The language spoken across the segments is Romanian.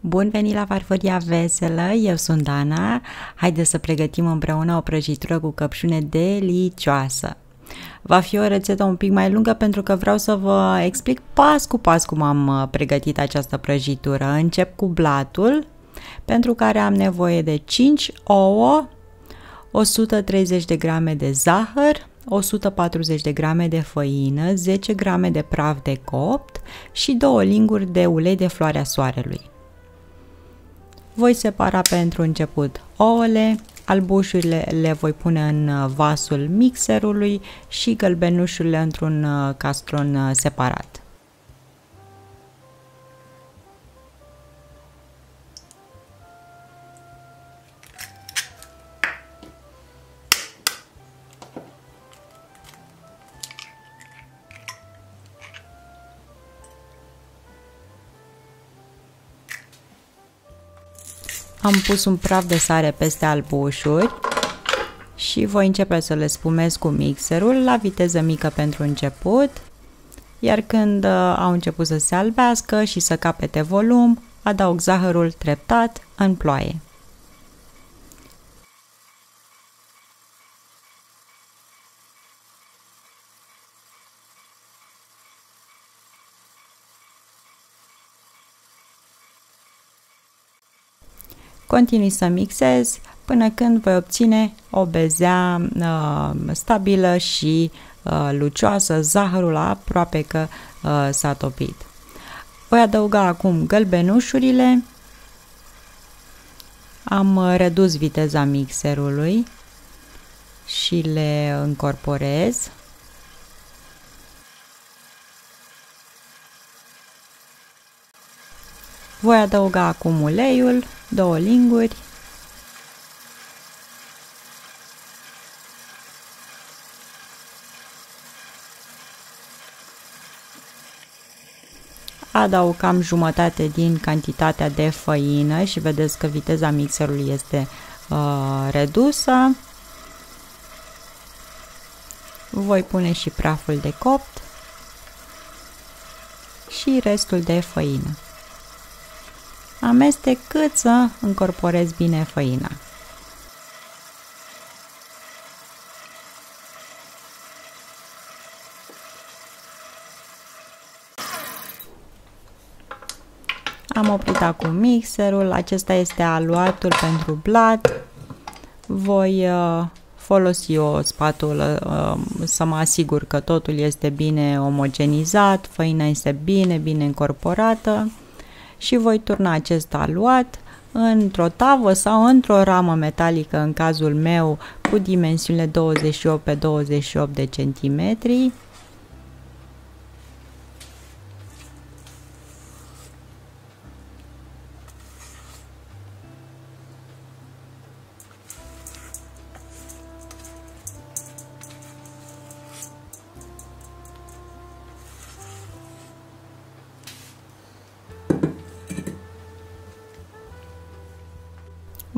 Bun venit la Farfuria veselă, eu sunt Dana. Haideți să pregătim împreună o prăjitură cu căpșune delicioasă. Va fi o rețetă un pic mai lungă pentru că vreau să vă explic pas cu pas cum am pregătit această prăjitură. Încep cu blatul, pentru care am nevoie de 5 ouă, 130 de grame de zahăr, 140 de grame de făină, 10 grame de praf de copt și 2 linguri de ulei de floarea soarelui. Voi separa pentru început ouăle, albușurile le voi pune în vasul mixerului și gălbenușurile într-un castron separat. Am pus un praf de sare peste albușuri și voi începe să le spumez cu mixerul la viteză mică pentru început, iar când au început să se albească și să capete volum, adaug zahărul treptat în ploaie. Continui să mixez până când voi obține o bezea stabilă și lucioasă, zahărul aproape că s-a topit. Voi adăuga acum gălbenușurile, am redus viteza mixerului și le încorporez. Voi adăuga acum uleiul, 2 linguri, adaug cam jumătate din cantitatea de făină și vedeți că viteza mixerului este redusă. Voi pune și praful de copt și restul de făină. Amestec cât să încorporez bine făina. Am oprit acum mixerul, acesta este aluatul pentru blat. Voi folosi o spatulă să mă asigur că totul este bine omogenizat, făina este bine încorporată. Și voi turna acest aluat într-o tavă sau într-o ramă metalică, în cazul meu cu dimensiunile 28x28 de centimetri.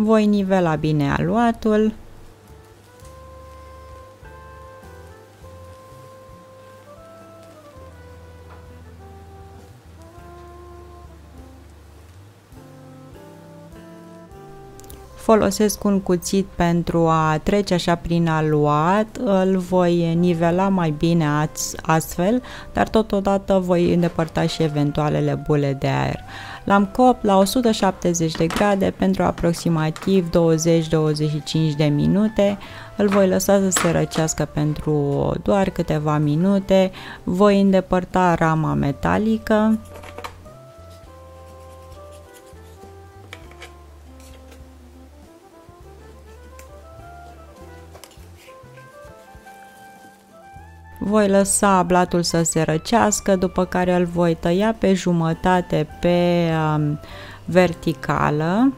Voi nivela bine aluatul. Folosesc un cuțit pentru a trece așa prin aluat, îl voi nivela mai bine astfel, dar totodată voi îndepărta și eventualele bule de aer. L-am copt la 170 de grade pentru aproximativ 20-25 de minute, îl voi lăsa să se răcească pentru doar câteva minute, voi îndepărta rama metalică. Voi lăsa blatul să se răcească, după care îl voi tăia pe jumătate pe verticală.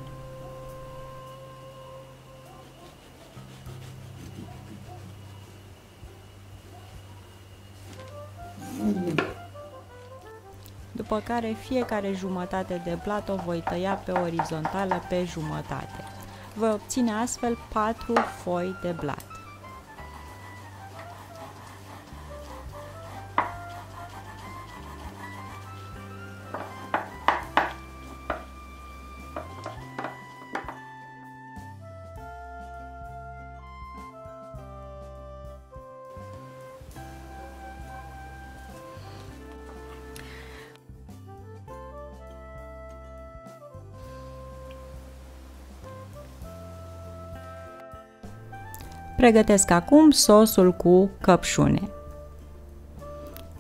După care fiecare jumătate de blat o voi tăia pe orizontală pe jumătate. Voi obține astfel 4 foi de blat. Pregătesc acum sosul cu căpșune.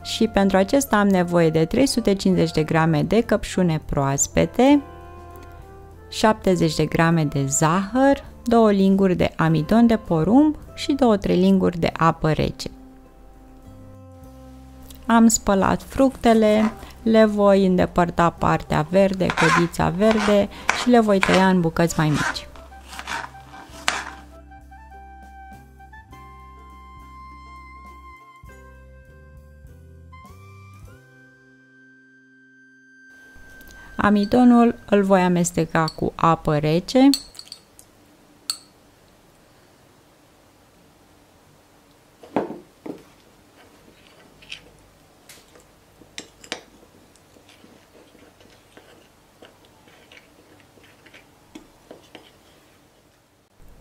Și pentru acesta am nevoie de 350 de grame de căpșune proaspete, 70 de grame de zahăr, 2 linguri de amidon de porumb și 2-3 linguri de apă rece. Am spălat fructele, le voi îndepărta partea verde, codița verde și le voi tăia în bucăți mai mici. Amidonul îl voi amesteca cu apă rece.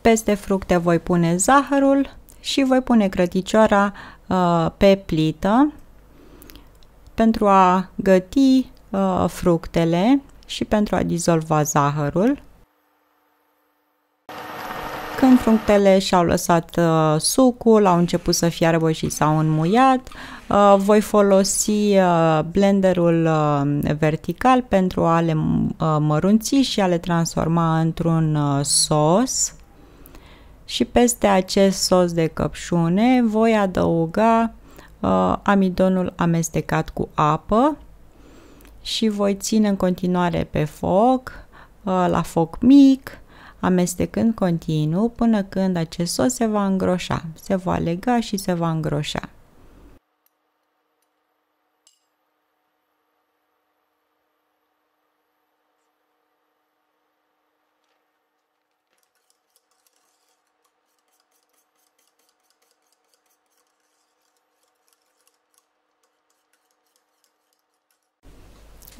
Peste fructe voi pune zahărul și voi pune grădicioara pe plită pentru a găti fructele și pentru a dizolva zahărul. Când fructele și-au lăsat sucul, au început să fiarbă și s-au înmuiat, voi folosi blenderul vertical pentru a le mărunți și a le transforma într-un sos. Și peste acest sos de căpșune voi adăuga amidonul amestecat cu apă și voi ține în continuare pe foc, la foc mic, amestecând continuu până când acest sos se va îngroșa, se va lega și se va îngroșa.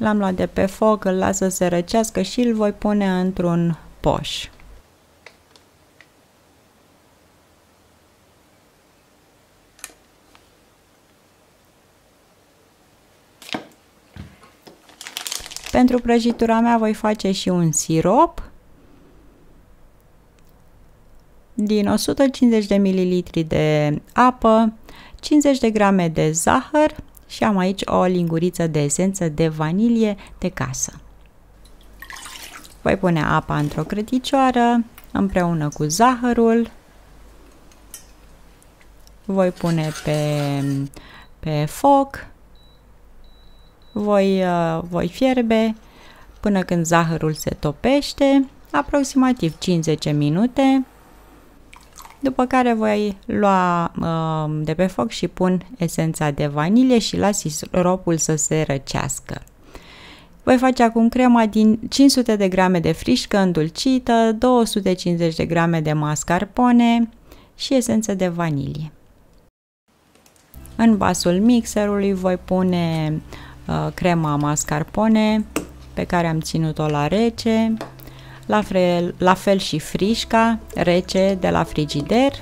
L-am luat de pe foc, îl las să se răcească și îl voi pune într-un poș. Pentru prăjitura mea voi face și un sirop. Din 150 de ml de apă, 50 de grame de zahăr, și am aici o linguriță de esență de vanilie de casă. Voi pune apa într-o grădicioară împreună cu zahărul. Voi pune pe foc. Voi fierbe până când zahărul se topește, aproximativ 50 minute. După care voi lua de pe foc și pun esența de vanilie și las siropul să se răcească. Voi face acum crema din 500 de grame de frișcă îndulcită, 250 de grame de mascarpone și esență de vanilie. În vasul mixerului voi pune crema mascarpone pe care am ținut-o la rece. La fel și frișca rece de la frigider.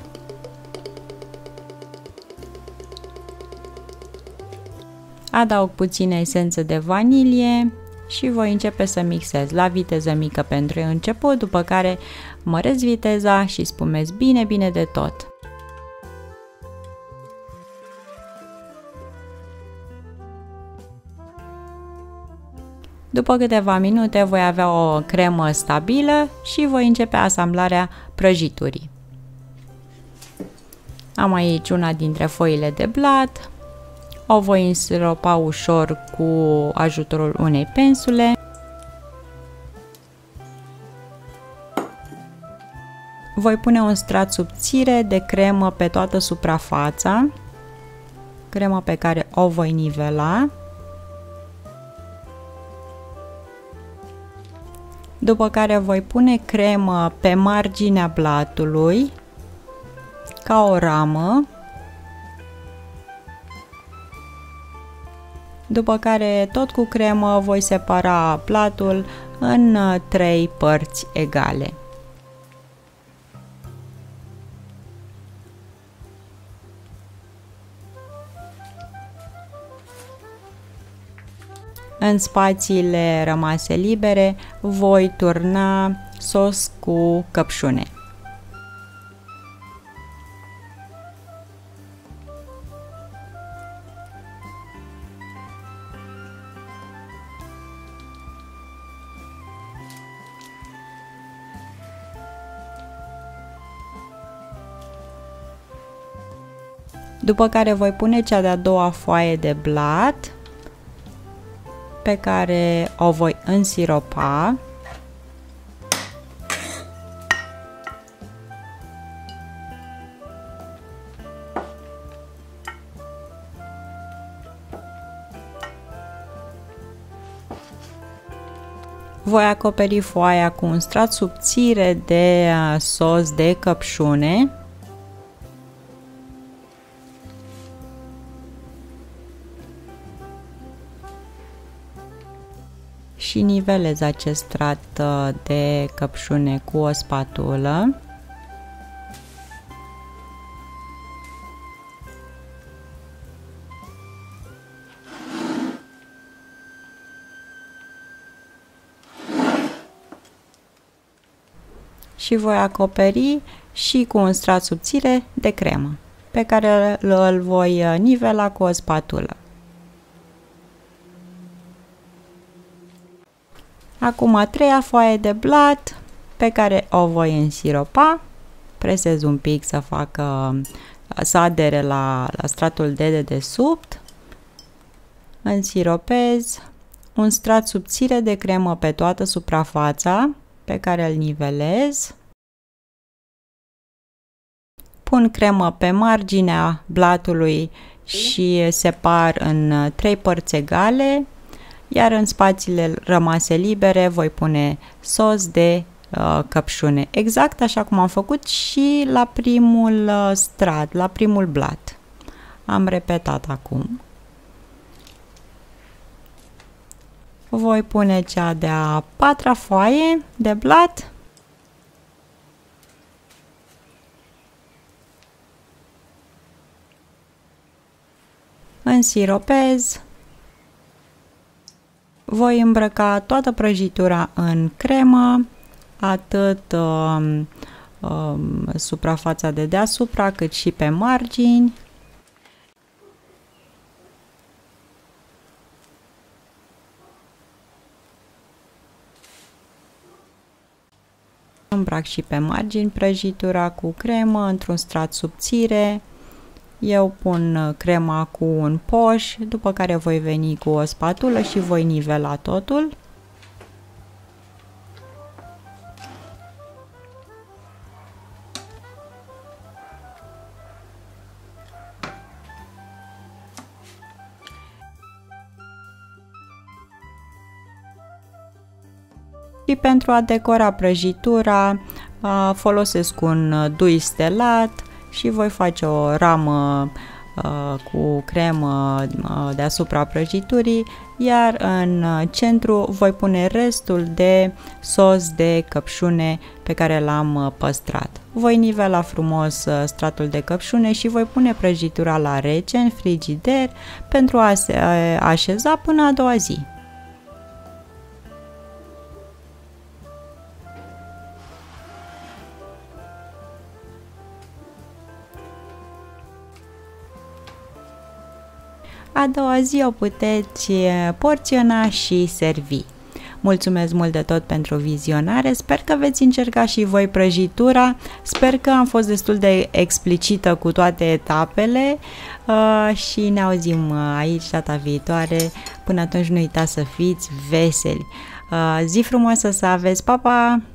Adaug puțină esență de vanilie și voi începe să mixez la viteză mică pentru început, după care măresc viteza și spumez bine, bine de tot. După câteva minute voi avea o cremă stabilă și voi începe asamblarea prăjiturii. Am aici una dintre foile de blat, o voi însiropa ușor cu ajutorul unei pensule. Voi pune un strat subțire de cremă pe toată suprafața, cremă pe care o voi nivela. După care voi pune cremă pe marginea blatului, ca o ramă. După care, tot cu cremă, voi separa blatul în 3 părți egale. În spațiile rămase libere, voi turna sos cu căpșune. După care voi pune cea de-a doua foaie de blat pe care o voi însiropa. Voi acoperi foaia cu un strat subțire de sos de căpșune. Și nivelez acest strat de căpșune cu o spatulă. Și voi acoperi și cu un strat subțire de cremă, pe care îl voi nivela cu o spatulă. Acum a treia foaie de blat pe care o voi însiropa, presez un pic să adere la stratul de dedesubt, însiropez un strat subțire de cremă pe toată suprafața, pe care îl nivelez. Pun cremă pe marginea blatului și separ în 3 părți egale, iar în spațiile rămase libere voi pune sos de căpșune, exact așa cum am făcut și la primul strat, la primul blat. Am repetat acum. Voi pune cea de-a 4-a foaie de blat. Însiropez. Voi îmbrăca toată prăjitura în cremă, atât suprafața de deasupra, cât și pe margini. Îmbrac și pe margini prăjitura cu cremă într-un strat subțire. Eu pun crema cu un poș, după care voi veni cu o spatulă și voi nivela totul. Și pentru a decora prăjitura folosesc un dui stelat și voi face o ramă cu cremă deasupra prăjiturii, iar în centru voi pune restul de sos de căpșune pe care l-am păstrat. Voi nivela frumos stratul de căpșune și voi pune prăjitura la rece în frigider pentru a se așeza până a doua zi. A doua zi o puteți porționa și servi. Mulțumesc mult de tot pentru vizionare, sper că veți încerca și voi prăjitura, sper că am fost destul de explicită cu toate etapele și ne auzim aici data viitoare. Până atunci nu uitați să fiți veseli. Zi frumoasă să aveți, pa, pa!